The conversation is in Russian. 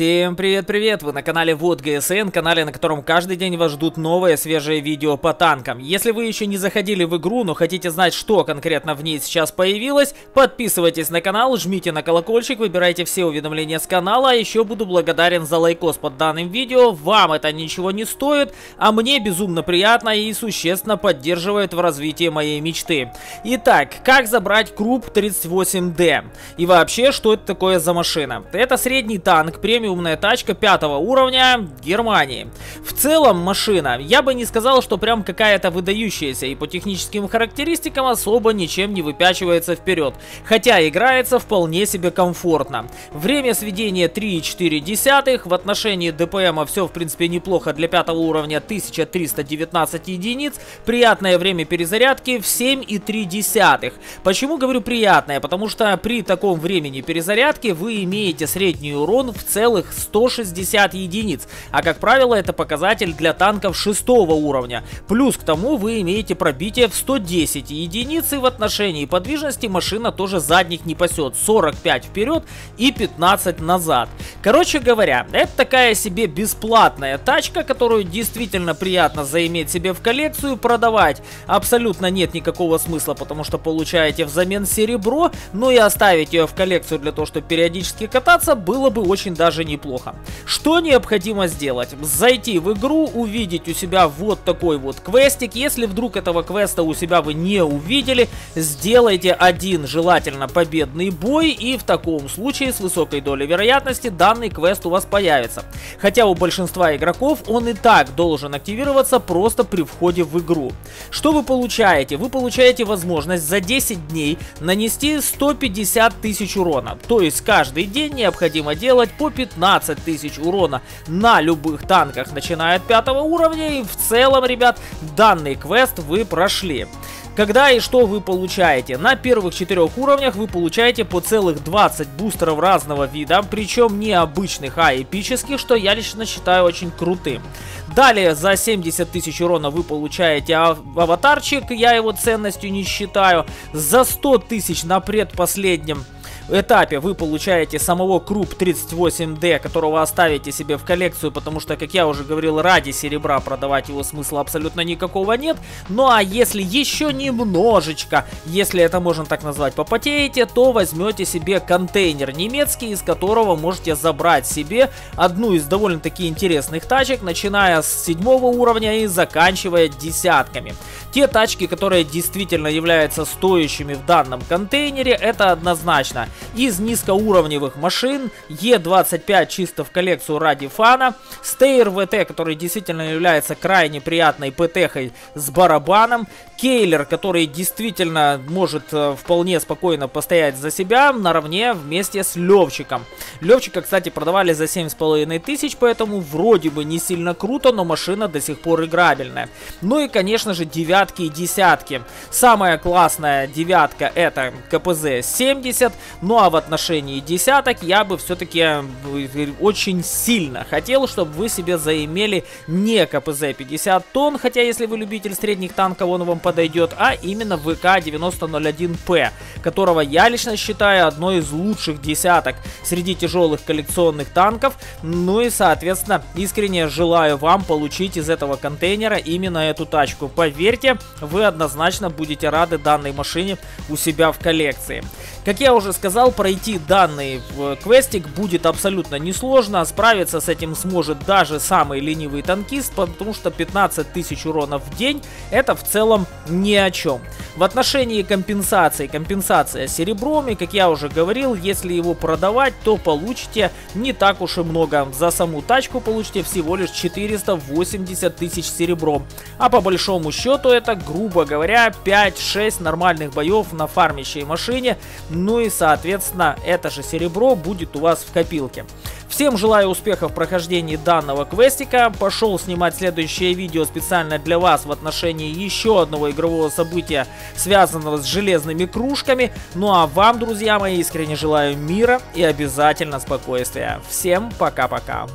Всем привет-привет! Вы на канале ВотГСН, канале, на котором каждый день вас ждут новые свежие видео по танкам. Если вы еще не заходили в игру, но хотите знать, что конкретно в ней сейчас появилось, подписывайтесь на канал, жмите на колокольчик, выбирайте все уведомления с канала. А еще буду благодарен за лайкос под данным видео, вам это ничего не стоит, а мне безумно приятно и существенно поддерживает в развитии моей мечты. Итак, как забрать Круп-38D? И вообще, что это такое за машина? Это средний танк, премиумная тачка 5-го уровня Германии. В целом машина, я бы не сказал, что прям какая-то выдающаяся, и по техническим характеристикам особо ничем не выпячивается вперед, хотя играется вполне себе комфортно. Время сведения 3,4, в отношении ДПМа все в принципе неплохо для 5-го уровня 1319 единиц, приятное время перезарядки в 7,3. Почему говорю приятное? Потому что при таком времени перезарядки вы имеете средний урон в целых 160 единиц, а как правило это показатель для танков 6-го уровня. Плюс к тому вы имеете пробитие в 110 единиц, и в отношении подвижности машина тоже задних не пасет, 45 вперед и 15 назад. Короче говоря, это такая себе бесплатная тачка, которую действительно приятно заиметь себе в коллекцию, продавать абсолютно нет никакого смысла, потому что получаете взамен серебро, но и оставить ее в коллекцию для того, чтобы периодически кататься, было бы очень даже неплохо. Что необходимо сделать? Зайти в игру, увидеть у себя вот такой вот квестик. Если вдруг этого квеста у себя вы не увидели, сделайте один, желательно победный бой, и в таком случае с высокой долей вероятности данный квест у вас появится. Хотя у большинства игроков он и так должен активироваться просто при входе в игру. Что вы получаете? Вы получаете возможность за 10 дней нанести 150 тысяч урона. То есть каждый день необходимо делать по 15 тысяч урона на любых танках, начиная от 5-го уровня. И в целом, ребят, данный квест вы прошли. Когда и что вы получаете? На первых 4 уровнях вы получаете по целых 20 бустеров разного вида, причем не обычных, а эпических, что я лично считаю очень крутым. Далее за 70 тысяч урона вы получаете аватарчик, я его ценностью не считаю. За 100 тысяч на предпоследнем этапе вы получаете самого Круп-38D, которого оставите себе в коллекцию, потому что, как я уже говорил, ради серебра продавать его смысла абсолютно никакого нет. Ну а если еще немножечко, если это можно так назвать, попотеете, то возьмете себе контейнер немецкий, из которого можете забрать себе одну из довольно-таки интересных тачек, начиная с 7-го уровня и заканчивая 10-ками. Те тачки, которые действительно являются стоящими в данном контейнере, это однозначно из низкоуровневых машин E25 чисто в коллекцию ради фана, Стейр ВТ, который действительно является крайне приятной ПТ-хой с барабаном, Кейлер, который действительно может вполне спокойно постоять за себя наравне вместе с Левчиком. Левчика, кстати, продавали за 7,5 тысяч, поэтому вроде бы не сильно круто, но машина до сих пор играбельная. Ну и, конечно же, 9-ки и 10-ки. Самая классная 9-ка это КПЗ-70. Ну а в отношении 10-ок я бы все-таки очень сильно хотел, чтобы вы себе заимели не КПЗ-50 тонн, хотя если вы любитель средних танков, он вам подойдет, а именно ВК-9001П, которого я лично считаю одной из лучших 10-ок среди тяжелых коллекционных танков. Ну и, соответственно, искренне желаю вам получить из этого контейнера именно эту тачку. Поверьте, вы однозначно будете рады данной машине у себя в коллекции. Как я уже сказал, пройти данный квестик будет абсолютно несложно, справиться с этим сможет даже самый ленивый танкист, потому что 15 тысяч урона в день это в целом ни о чем. В отношении компенсации, компенсация серебром, и как я уже говорил, если его продавать, то получите не так уж и много. За саму тачку получите всего лишь 480 тысяч серебром, а по большому счету это, грубо говоря, 5-6 нормальных боев на фармящей машине. Ну и, соответственно, это же серебро будет у вас в копилке. Всем желаю успехов в прохождении данного квестика. Пошел снимать следующее видео специально для вас в отношении еще одного игрового события, связанного с железными кружками. Ну а вам, друзья мои, искренне желаю мира и обязательно спокойствия. Всем пока-пока.